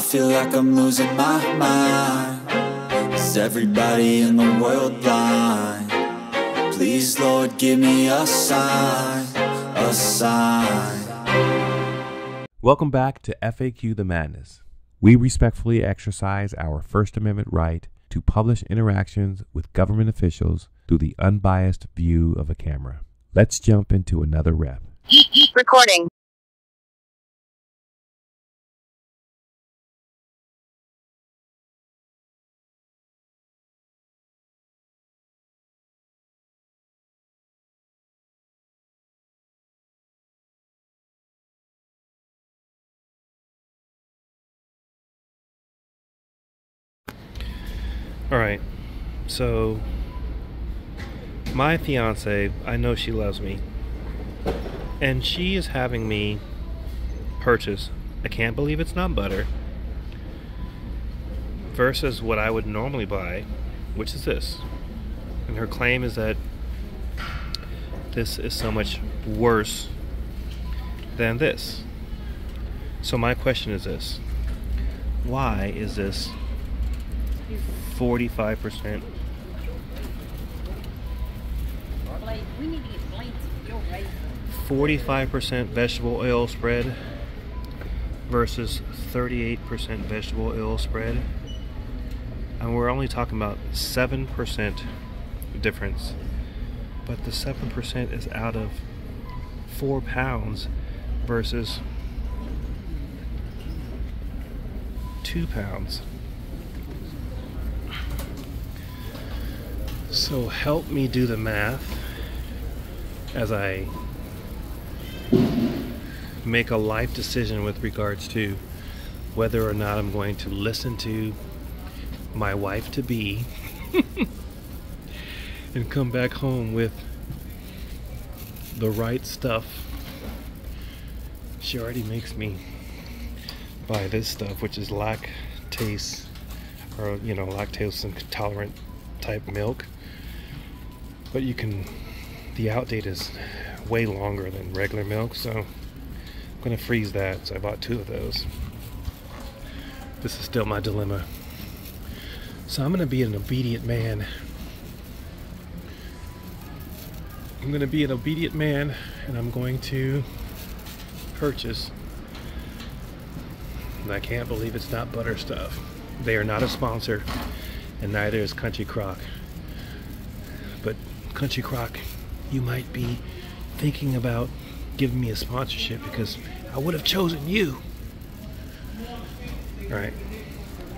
I feel like I'm losing my mind. Is everybody in the world blind? Please, Lord, give me a sign, a sign. Welcome back to FAQ The Madness. We respectfully exercise our First Amendment right to publish interactions with government officials through the unbiased view of a camera. Let's jump into another rep. Recording. Alright, so my fiance, I know she loves me, and she is having me purchase, I can't believe it's not butter, versus what I would normally buy, which is this. And her claim is that this is so much worse than this. So my question is this: why is this 45%? We need to get plates. 45% vegetable oil spread versus 38% vegetable oil spread, and we're only talking about 7% difference. But the 7% is out of 4 pounds versus 2 pounds. So help me do the math as I make a life decision with regards to whether or not I'm going to listen to my wife-to-be and come back home with the right stuff. She already makes me buy this stuff, which is lactase, or you know, lactose intolerant type milk. But you can, the outdate is way longer than regular milk, so I'm gonna freeze that. So I bought 2 of those. This is still my dilemma. So I'm gonna be an obedient man. I'm gonna be an obedient man, and I'm going to purchase, and I can't believe it's not butter stuff. They are not a sponsor, and neither is Country Crock. But Country Crock, you might be thinking about giving me a sponsorship, because I would have chosen you. All right,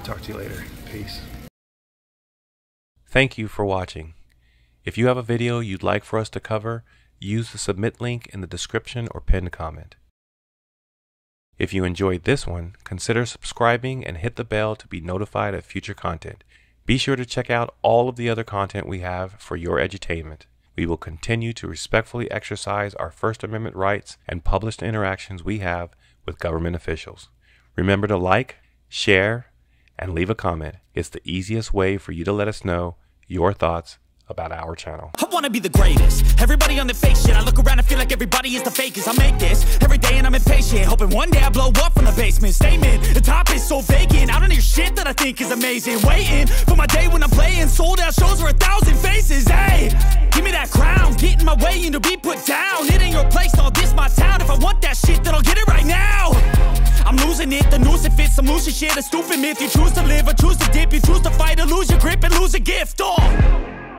talk to you later. Peace. Thank you for watching. If you have a video you'd like for us to cover, use the submit link in the description or pinned comment. If you enjoyed this one, consider subscribing and hit the bell to be notified of future content. Be sure to check out all of the other content we have for your edutainment. We will continue to respectfully exercise our First Amendment rights and publish the interactions we have with government officials. Remember to like, share, and leave a comment. It's the easiest way for you to let us know your thoughts about our channel. I wanna be the greatest. Everybody on the fake shit. I look around and feel like everybody is the fakest. I make this every day and I'm impatient, hoping one day I blow up from the basement. Statement, the top is so vacant. I don't hear shit that I think is amazing. Waiting for my day when I'm playing sold out shows or 1,000 faces. Hey, give me that crown, get in my way and to be put down. It ain't your place, all this my town. If I want that shit, then I'll get it right now. I'm losing it, the noose it fits, I'm losing shit. A stupid myth, you choose to live or choose to dip. You choose to fight or lose your grip and lose a gift. Oh.